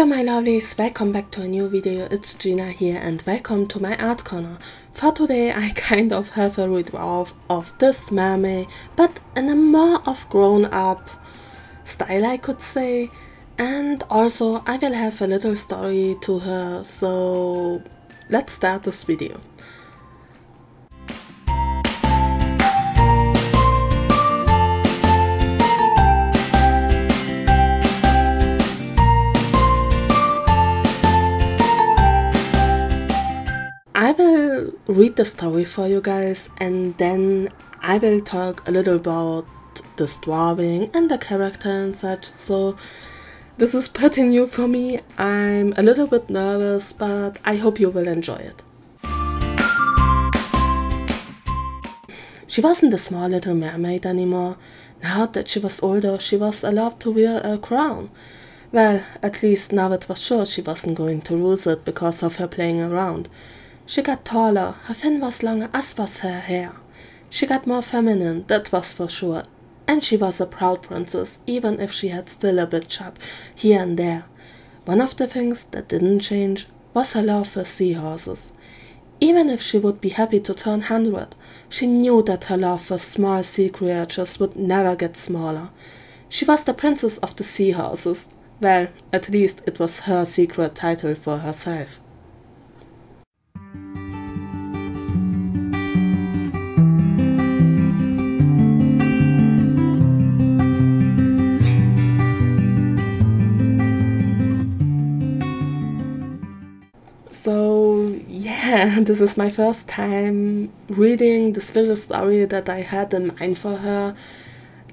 Hello my lovelies, welcome back to a new video, it's Gina here and welcome to my art corner. For today I kind of have a redraw of this mermaid, but in a more of grown up style I could say. And also I will have a little story to her, so let's start this video. I will read the story for you guys and then I will talk a little about this drawing and the character and such, so this is pretty new for me. I'm a little bit nervous, but I hope you will enjoy it. She wasn't a small little mermaid anymore. Now that she was older, she was allowed to wear a crown. Well, at least now it was sure she wasn't going to lose it because of her playing around. She got taller, her fin was longer, as was her hair. She got more feminine, that was for sure, and she was a proud princess, even if she had still a bit chub here and there. One of the things that didn't change was her love for seahorses. Even if she would be happy to turn 100, she knew that her love for small sea creatures would never get smaller. She was the princess of the seahorses. Well, at least it was her secret title for herself. So yeah, this is my first time reading this little story that I had in mind for her.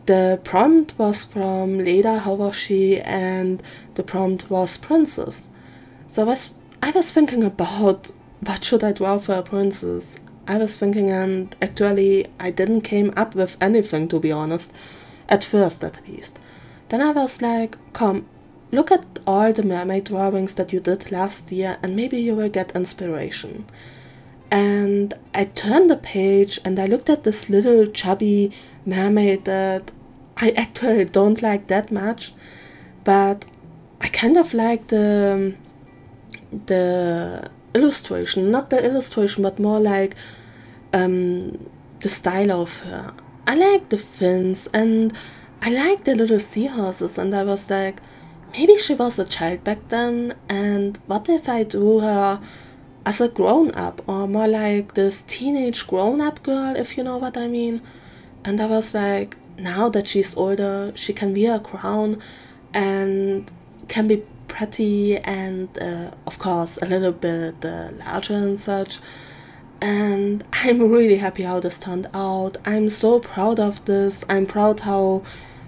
The prompt was from Leda, How Was She? And the prompt was Princess. So I was thinking about what should I draw for a princess. I was thinking, and actually I didn't came up with anything, to be honest, at first at least. Then I was like, come, look at all the mermaid drawings that you did last year and maybe you will get inspiration. And I turned the page and I looked at this little chubby mermaid that I actually don't like that much, but I kind of like the illustration, not the illustration but more like the style of her. I like the fins and I like the little seahorses, and I was like, maybe she was a child back then, and what if I drew her as a grown-up, or more like this teenage grown-up girl, if you know what I mean. And I was like, now that she's older, she can wear a crown and can be pretty and of course a little bit larger and such. And I'm really happy how this turned out. I'm so proud of this. I'm proud how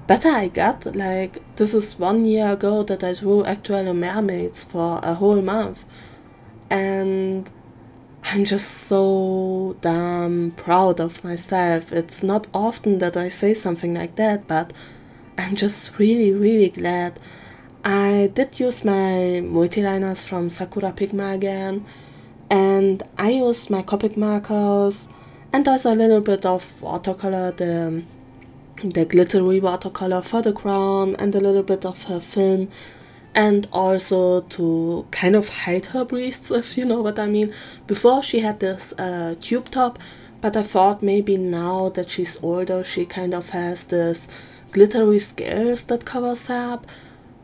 better I got. Like, this is 1 year ago that I drew actual mermaids for a whole month, and I'm just so damn proud of myself. It's not often that I say something like that, but I'm just really really glad. I did use my multiliners from Sakura Pigma again, and I used my Copic markers and also a little bit of watercolor, the glittery watercolor for the crown and a little bit of her fin, and also to kind of hide her breasts, if you know what I mean. Before she had this tube top, but I thought maybe now that she's older she kind of has this glittery scales that covers her up.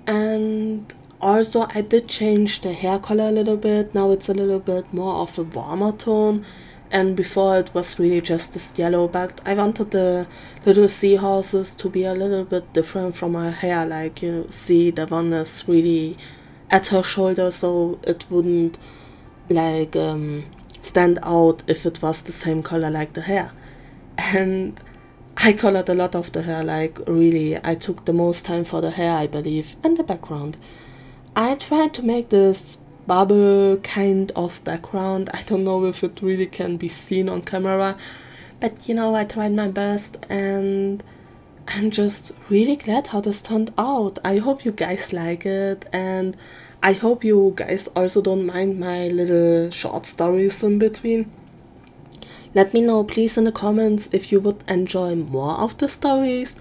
And also I did change the hair color a little bit. Now it's a little bit more of a warmer tone, and before it was really just this yellow, but I wanted the little seahorses to be a little bit different from her hair. Like, you see, the one is really at her shoulder, so it wouldn't like stand out if it was the same color like the hair. And I colored a lot of the hair, like really I took the most time for the hair, I believe, and the background. I tried to make this bubble kind of background. I don't know if it really can be seen on camera, but you know, I tried my best and I'm just really glad how this turned out. I hope you guys like it, and I hope you guys also don't mind my little short stories in between. Let me know please in the comments if you would enjoy more of the stories,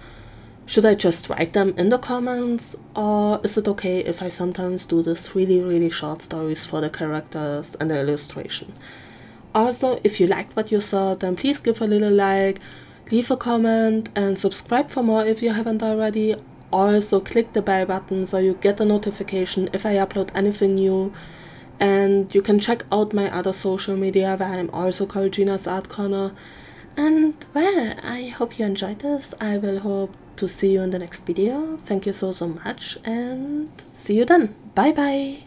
Should I just write them in the comments, or is it okay if I sometimes do these really short stories for the characters and the illustration? Also, if you liked what you saw, then please give a little like, leave a comment and subscribe for more if you haven't already. Also click the bell button so you get a notification if I upload anything new. And you can check out my other social media where I'm also called Gina's Art Corner. And well, I hope you enjoyed this. I will hope to see you in the next video. Thank you so much and see you then. Bye bye!